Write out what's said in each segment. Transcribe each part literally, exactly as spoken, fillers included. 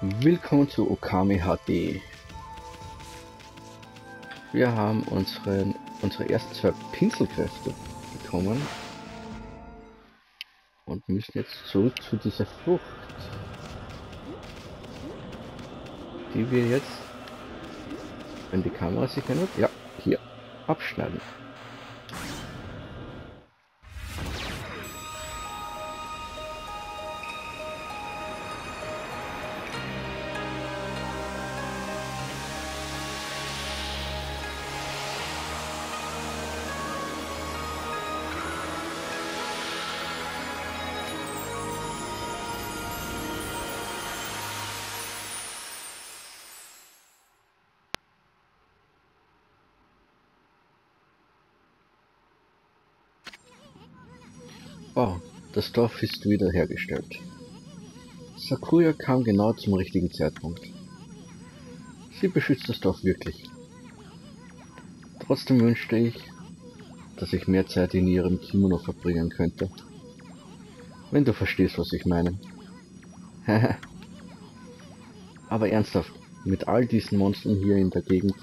Willkommen zu Okami H D. Wir haben unseren, unsere ersten zwei Pinselkräfte bekommen und müssen jetzt zurück zu dieser Frucht, die wir jetzt, wenn die Kamera sich erinnert, ja, hier abschneiden. Oh, das Dorf ist wiederhergestellt. Sakuya kam genau zum richtigen Zeitpunkt. Sie beschützt das Dorf wirklich. Trotzdem wünschte ich, dass ich mehr Zeit in ihrem Kimono verbringen könnte. Wenn du verstehst, was ich meine. Aber ernsthaft, mit all diesen Monstern hier in der Gegend,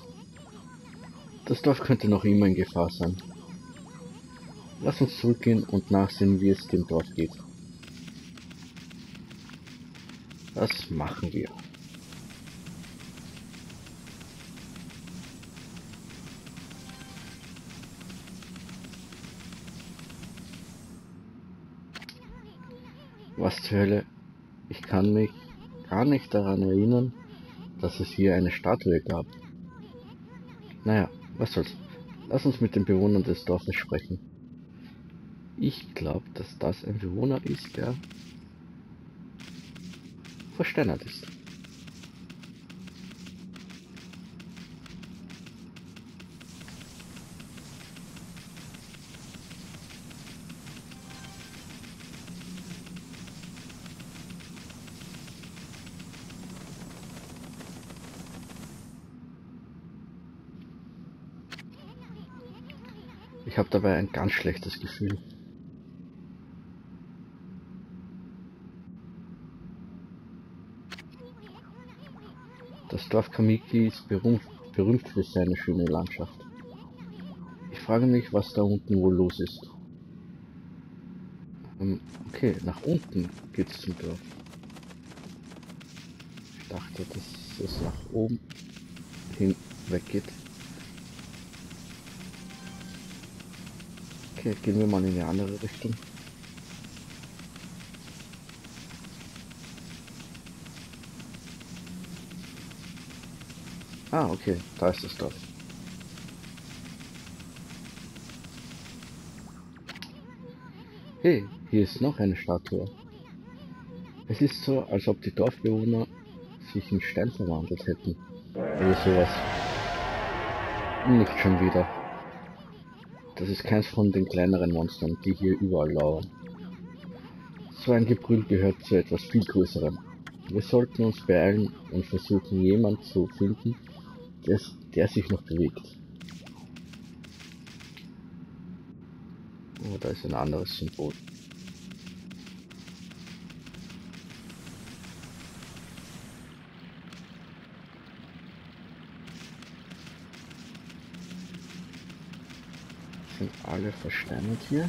das Dorf könnte noch immer in Gefahr sein. Lass uns zurückgehen und nachsehen, wie es dem Dorf geht. Das machen wir. Was zur Hölle? Ich kann mich gar nicht daran erinnern, dass es hier eine Statue gab. Naja, was soll's. Lass uns mit den Bewohnern des Dorfes sprechen. Ich glaube, dass das ein Bewohner ist, der versteinert ist. Ich habe dabei ein ganz schlechtes Gefühl. Das Dorf Kamiki ist berühmt, berühmt für seine schöne Landschaft. Ich frage mich, was da unten wohl los ist. Ähm, okay, nach unten geht's zum Dorf. Ich dachte, dass es nach oben hinweg geht. Okay, gehen wir mal in eine andere Richtung. Ah, okay, da ist das Dorf. Hey, hier ist noch eine Statue. Es ist so, als ob die Dorfbewohner sich in Stein verwandelt hätten. Oder sowas. Nicht schon wieder. Das ist keins von den kleineren Monstern, die hier überall lauern. So ein Gebrüll gehört zu etwas viel Größerem. Wir sollten uns beeilen und versuchen, jemanden zu finden, Des, der sich noch bewegt. Oh, da ist ein anderes Symbol. Sind alle versteinert hier?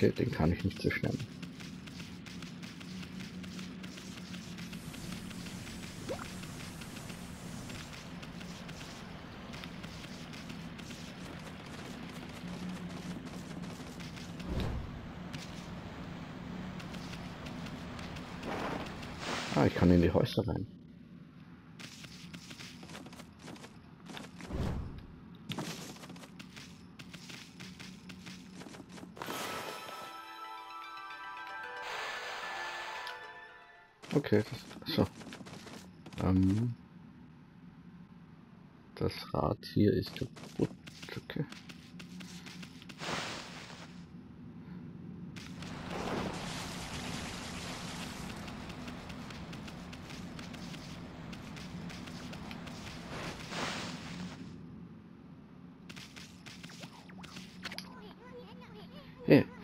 Okay, den kann ich nicht zerschneiden. Ah, ich kann in die Häuser rein. Okay, das, so. Ähm, das Rad hier ist kaputt. Okay.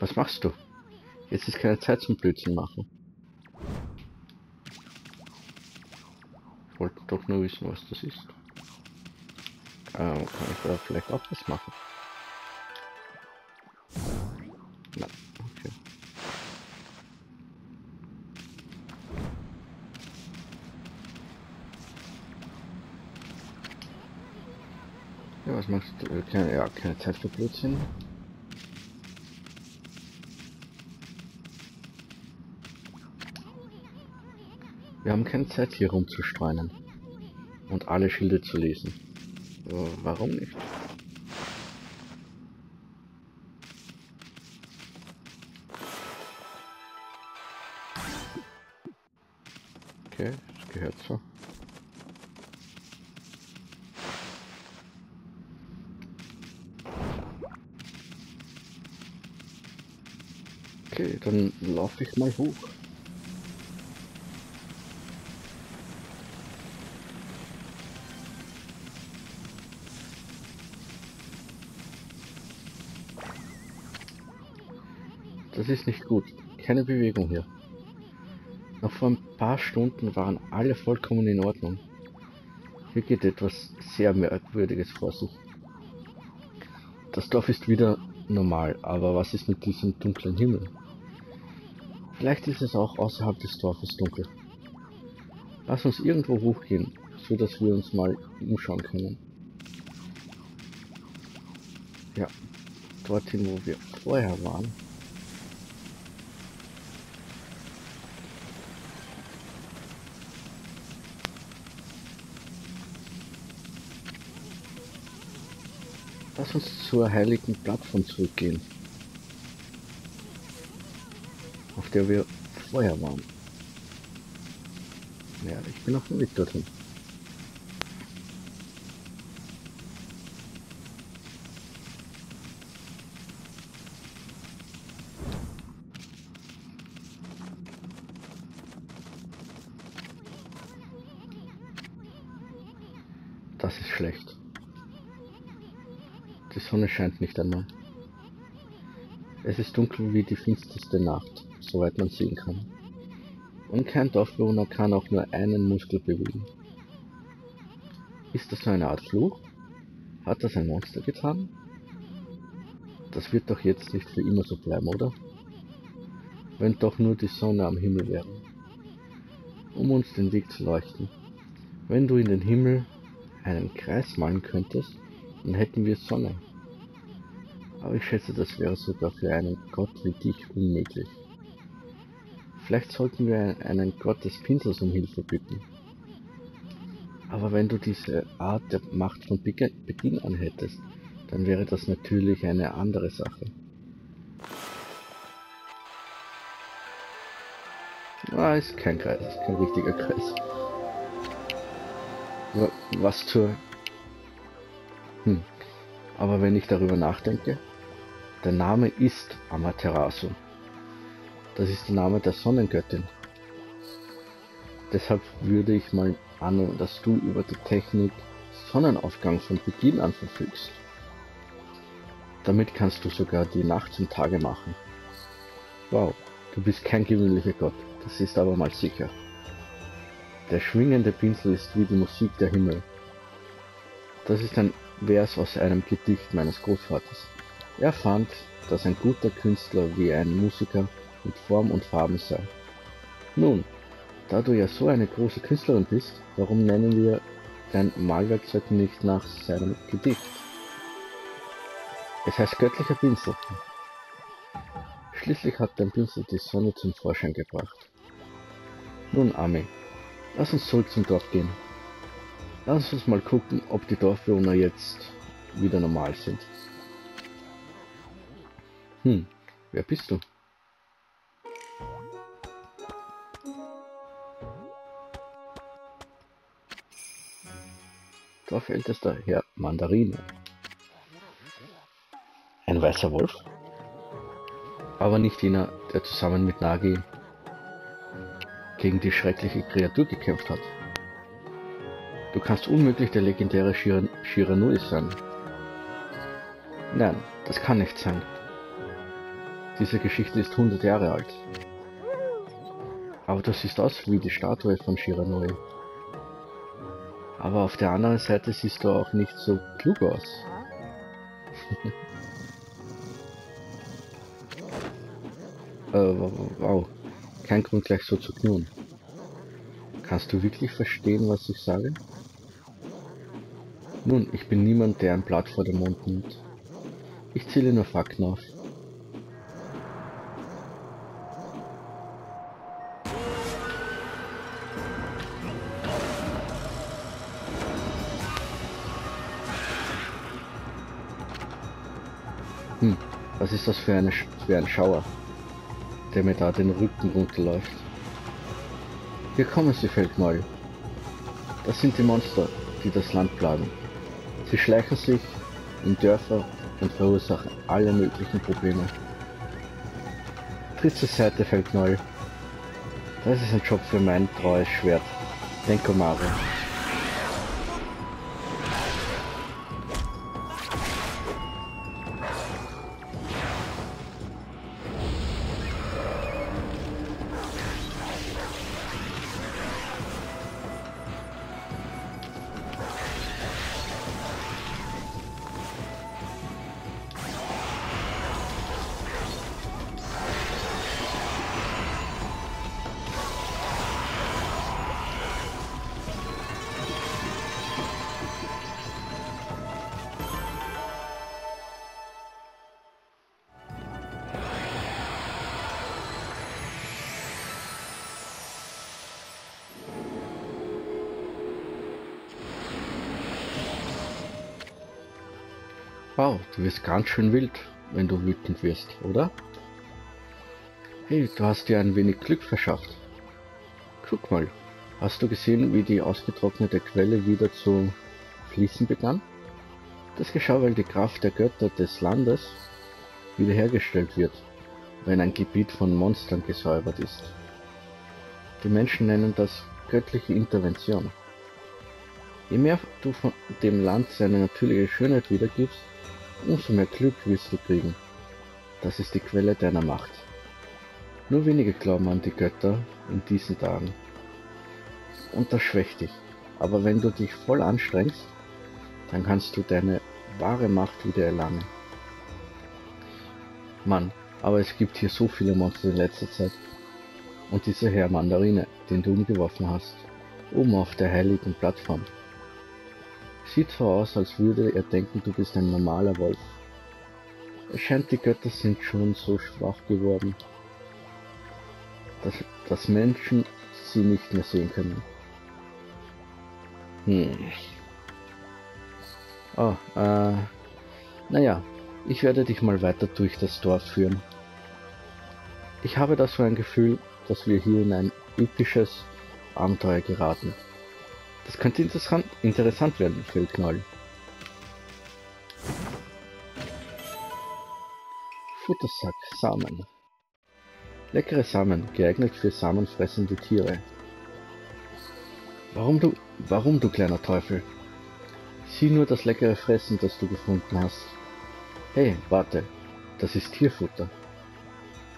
Was machst du? Jetzt ist keine Zeit zum Blödsinn machen. Ich wollte doch nur wissen, was das ist. Ah, kann ich da vielleicht auch was machen? Nein, okay. Ja, was machst du? Keine, ja, keine Zeit für Blödsinn. Wir haben keine Zeit hier rumzustreuen und alle Schilde zu lesen. So, warum nicht? Okay, das gehört so. Okay, dann laufe ich mal hoch. Das ist nicht gut. Keine Bewegung hier. Noch vor ein paar Stunden waren alle vollkommen in Ordnung. Hier geht etwas sehr Merkwürdiges vor sich. Das Dorf ist wieder normal, aber was ist mit diesem dunklen Himmel? Vielleicht ist es auch außerhalb des Dorfes dunkel. Lass uns irgendwo hochgehen, so dass wir uns mal umschauen können. Ja, dorthin, wo wir vorher waren. Lass uns zur heiligen Plattform zurückgehen, auf der wir vorher waren. Ja, ich bin auf dem Weg dorthin. Das ist schlecht. Die Sonne scheint nicht einmal. Es ist dunkel wie die finsterste Nacht, soweit man sehen kann. Und kein Dorfbewohner kann auch nur einen Muskel bewegen. Ist das nur eine Art Fluch? Hat das ein Monster getan? Das wird doch jetzt nicht für immer so bleiben, oder? Wenn doch nur die Sonne am Himmel wäre, um uns den Weg zu leuchten. Wenn du in den Himmel einen Kreis malen könntest, dann hätten wir Sonne. Aber ich schätze, das wäre sogar für einen Gott wie dich unmöglich. Vielleicht sollten wir einen Gott des Pinsels um Hilfe bitten. Aber wenn du diese Art der Macht von Beginn an hättest, dann wäre das natürlich eine andere Sache. Ah, ist kein Kreis, ist kein richtiger Kreis. Was zur... Hm. Aber wenn ich darüber nachdenke, der Name ist Amaterasu. Das ist der Name der Sonnengöttin. Deshalb würde ich mal annehmen, dass du über die Technik Sonnenaufgang von Beginn an verfügst. Damit kannst du sogar die Nacht zum Tage machen. Wow, du bist kein gewöhnlicher Gott, das ist aber mal sicher. Der schwingende Pinsel ist wie die Musik der Himmel. Das ist ein Vers aus einem Gedicht meines Großvaters. Er fand, dass ein guter Künstler wie ein Musiker mit Form und Farben sei. Nun, da du ja so eine große Künstlerin bist, warum nennen wir dein Malwerkzeug nicht nach seinem Gedicht? Es heißt göttlicher Pinsel. Schließlich hat dein Pinsel die Sonne zum Vorschein gebracht. Nun, Ami, lass uns zurück zum Dorf gehen. Lass uns mal gucken, ob die Dorfbewohner jetzt wieder normal sind. Hm, wer bist du? Dorfältester Herr Mandarin. Ein weißer Wolf? Aber nicht jener, der zusammen mit Nagi gegen die schreckliche Kreatur gekämpft hat. Du kannst unmöglich der legendäre Shiran Shiranui sein. Nein, das kann nicht sein. Diese Geschichte ist hundert Jahre alt. Aber das sieht aus wie die Statue von Shiranui. Aber auf der anderen Seite siehst du auch nicht so klug aus. äh, wow. Kein Grund gleich so zu knurren. Kannst du wirklich verstehen, was ich sage? Nun, ich bin niemand, der ein Blatt vor den Mund nimmt. Ich zähle nur Fakten auf. Hm, was ist das für, eine, für ein Schauer, der mir da den Rücken runterläuft? Hier kommen sie, Feldmaul. Das sind die Monster, die das Land plagen. Sie schleichen sich in Dörfer und verursachen alle möglichen Probleme. Tritt zur Seite, Feldmaul. Das ist ein Job für mein treues Schwert, Denkomaru. Wow, du wirst ganz schön wild, wenn du wütend wirst, oder? Hey, du hast dir ein wenig Glück verschafft. Guck mal, hast du gesehen, wie die ausgetrocknete Quelle wieder zu fließen begann? Das geschah, weil die Kraft der Götter des Landes wiederhergestellt wird, wenn ein Gebiet von Monstern gesäubert ist. Die Menschen nennen das göttliche Intervention. Je mehr du von dem Land seine natürliche Schönheit wiedergibst, umso mehr Glück wirst du kriegen. Das ist die Quelle deiner Macht. Nur wenige glauben an die Götter in diesen Tagen. Und das schwächt dich. Aber wenn du dich voll anstrengst, dann kannst du deine wahre Macht wieder erlangen. Mann, aber es gibt hier so viele Monster in letzter Zeit. Und dieser Herr Mandarin, den du umgeworfen hast, oben auf der heiligen Plattform. Sieht so aus, als würde er denken, du bist ein normaler Wolf. Es scheint, die Götter sind schon so schwach geworden, dass, dass Menschen sie nicht mehr sehen können. Hm. Oh, äh, naja, ich werde dich mal weiter durch das Dorf führen. Ich habe da so ein Gefühl, dass wir hier in ein episches Abenteuer geraten. Das könnte interessant, interessant werden, Feldknall. Futtersack, Samen. Leckere Samen, geeignet für samenfressende Tiere. Warum du, warum du kleiner Teufel? Sieh nur das leckere Fressen, das du gefunden hast. Hey, warte, das ist Tierfutter.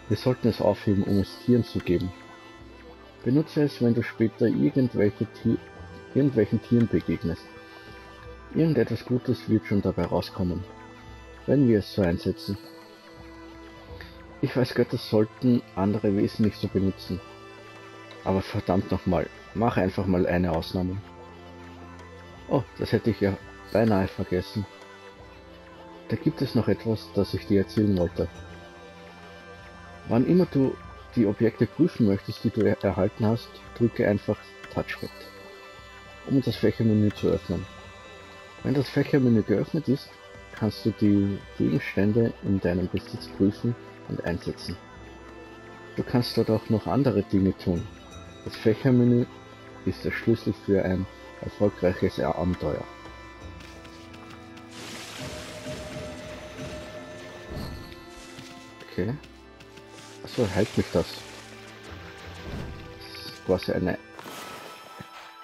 Wir sollten es aufheben, um es Tieren zu geben. Benutze es, wenn du später irgendwelche Tier irgendwelchen Tieren begegnest. Irgendetwas Gutes wird schon dabei rauskommen, wenn wir es so einsetzen. Ich weiß, Götter sollten andere Wesen nicht so benutzen. Aber verdammt nochmal, mach einfach mal eine Ausnahme. Oh, das hätte ich ja beinahe vergessen. Da gibt es noch etwas, das ich dir erzählen wollte. Wann immer du die Objekte prüfen möchtest, die du er erhalten hast, drücke einfach Touchpad, um das Fächermenü zu öffnen. Wenn das Fächermenü geöffnet ist, kannst du die Gegenstände in deinem Besitz prüfen und einsetzen. Du kannst dort auch noch andere Dinge tun. Das Fächermenü ist der Schlüssel für ein erfolgreiches Abenteuer. Okay. Achso, heilt mich das. Das ist quasi eine,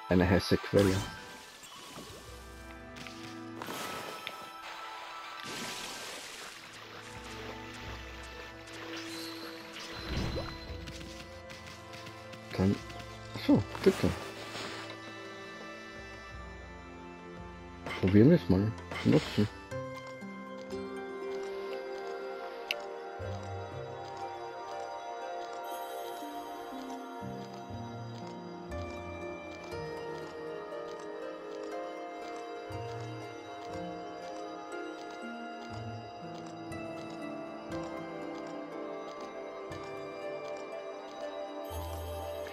eine heiße Quelle. Kein... Achso, bitte. Probieren wir es mal. Nutzen.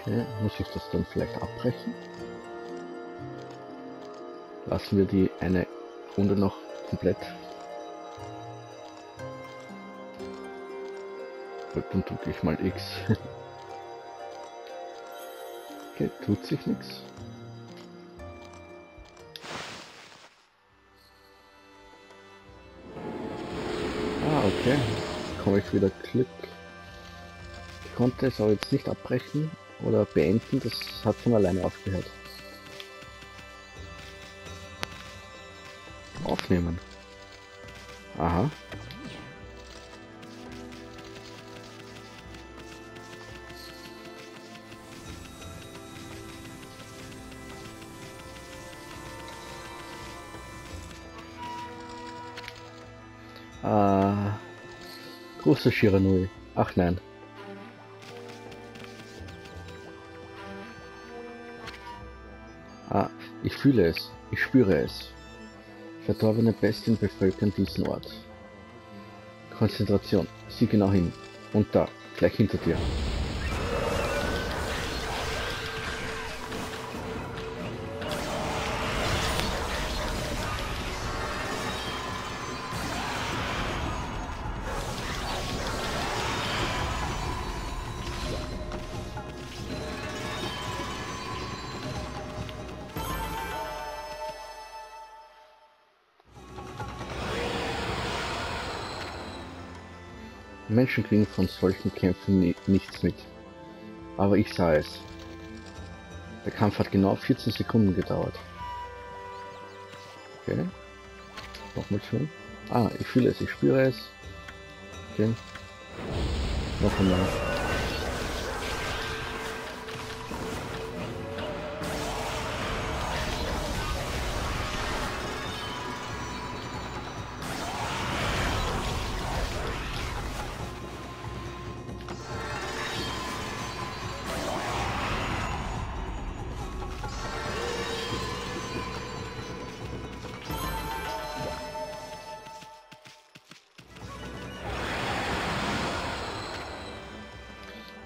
Okay, muss ich das dann vielleicht abbrechen? Lassen wir die eine Runde noch komplett. Dann drücke ich mal X. Okay, tut sich nichts. Ah, okay. Jetzt komme ich wieder Klick. Ich konnte es aber jetzt nicht abbrechen oder beenden, das hat von alleine aufgehört. Aufnehmen. Aha. Ah. Große Shiranui. Ach nein. Ah, ich fühle es. Ich spüre es. Verdorbene Bestien bevölkern diesen Ort. Konzentration. Sieh genau hin. Und da. Gleich hinter dir. Menschen kriegen von solchen Kämpfen ni nichts mit. Aber ich sah es. Der Kampf hat genau vierzehn Sekunden gedauert. Okay. Nochmal schon. Ah, ich fühle es, ich spüre es. Okay. Noch einmal.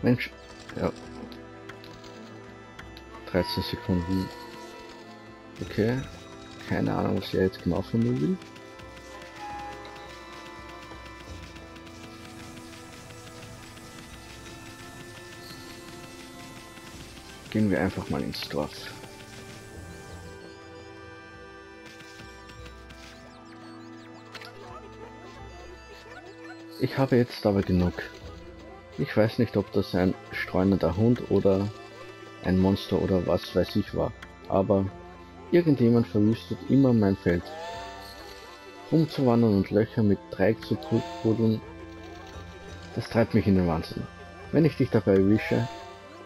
Mensch, ja. dreizehn Sekunden. Okay. Keine Ahnung, was er jetzt genau von mir will. Gehen wir einfach mal ins Dorf. Ich habe jetzt aber genug. Ich weiß nicht, ob das ein streunender Hund oder ein Monster oder was weiß ich war, aber irgendjemand verwüstet immer mein Feld. Rumzuwandern und Löcher mit Dreieck zu buddeln, das treibt mich in den Wahnsinn. Wenn ich dich dabei erwische,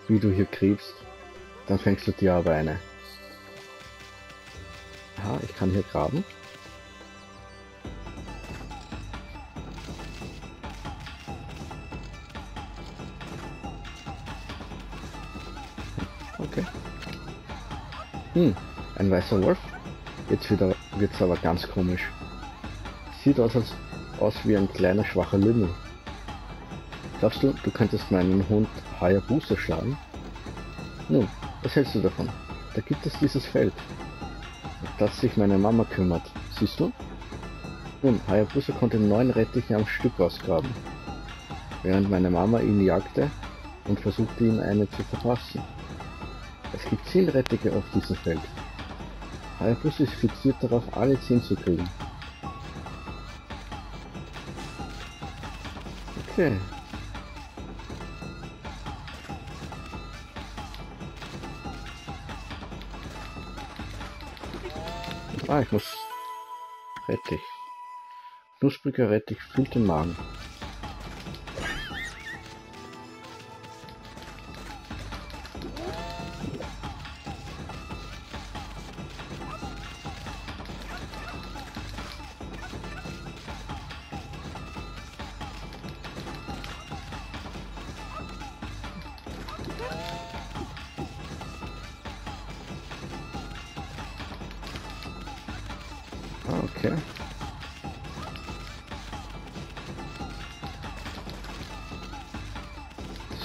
wie du hier kriebst, dann fängst du dir aber eine. Aha, ich kann hier graben. Hm, ein weißer Wolf? Jetzt wieder wird's aber ganz komisch. Sieht aus, als, aus wie ein kleiner, schwacher Lümmel. Glaubst du, du könntest meinen Hund Hayabusa schlagen? Nun, was hältst du davon? Da gibt es dieses Feld, um das sich meine Mama kümmert. Siehst du? Nun, Hayabusa konnte neun Rettiche am Stück ausgraben, während meine Mama ihn jagte und versuchte, ihm eine zu verpassen. Es gibt zehn Rettiche auf diesem Feld. Hayabusa ist fixiert darauf, alle zehn zu kriegen. Okay. Ah, ich muss... Rettich. Knuspriger Rettich füllt den Magen. Ah, okay.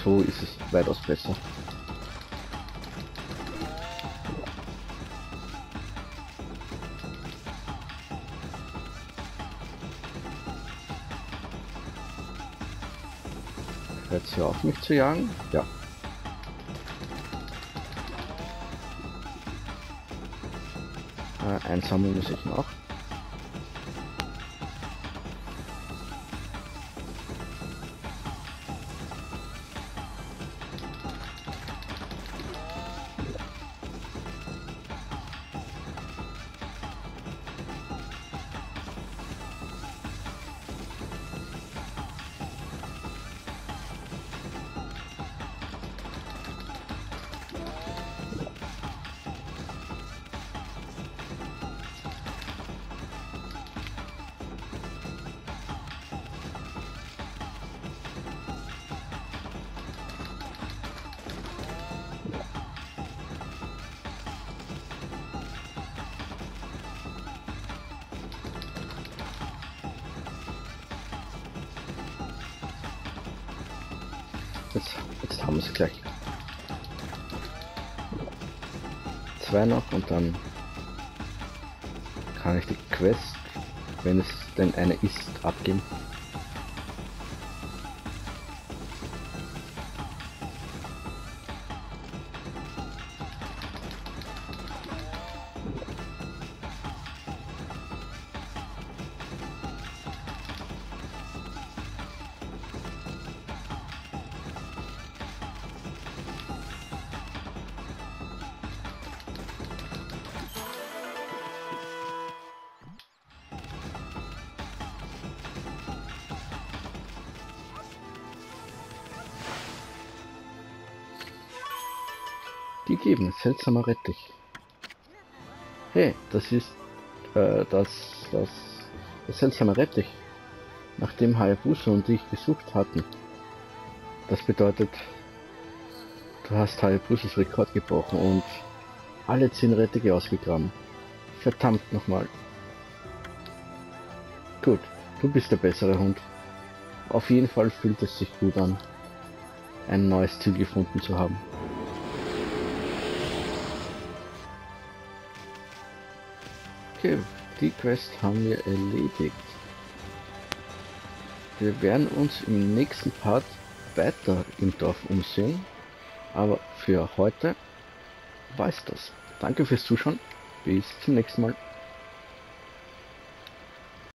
So ist es weitaus besser. Hört's hier auf, mich zu jagen? Ja. Äh, einsammeln muss ich noch. Jetzt, jetzt haben wir es gleich. Zwei noch und dann kann ich die Quest, wenn es denn eine ist, abgeben. Gegeben, seltsamer Rettich. Hey, das ist äh, das, das, das seltsame Rettich, nachdem Hayabusa und ich gesucht hatten. Das bedeutet, du hast Hayabusas Rekord gebrochen und alle zehn Rettiche ausgegraben. Verdammt nochmal. Gut, du bist der bessere Hund. Auf jeden Fall fühlt es sich gut an, ein neues Ziel gefunden zu haben. Okay, die Quest haben wir erledigt. Wir werden uns im nächsten Part weiter im Dorf umsehen. Aber für heute war es das. Danke fürs Zuschauen. Bis zum nächsten Mal.